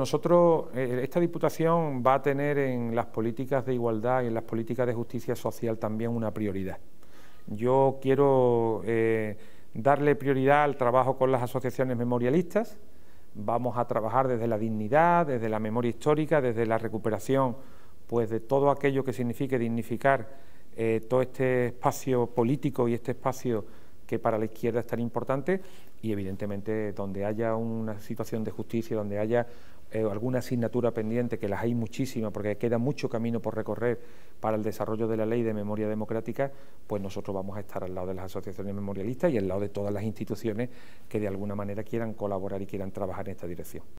Nosotros, esta Diputación va a tener en las políticas de igualdad y en las políticas de justicia social también una prioridad. Yo quiero darle prioridad al trabajo con las asociaciones memorialistas. Vamos a trabajar desde la dignidad, desde la memoria histórica, desde la recuperación, pues, de todo aquello que signifique dignificar todo este espacio político y este espacio que para la izquierda es tan importante, y evidentemente donde haya una situación de justicia, donde haya alguna asignatura pendiente, que las hay muchísimas, porque queda mucho camino por recorrer para el desarrollo de la ley de memoria democrática, pues nosotros vamos a estar al lado de las asociaciones memorialistas y al lado de todas las instituciones que de alguna manera quieran colaborar y quieran trabajar en esta dirección.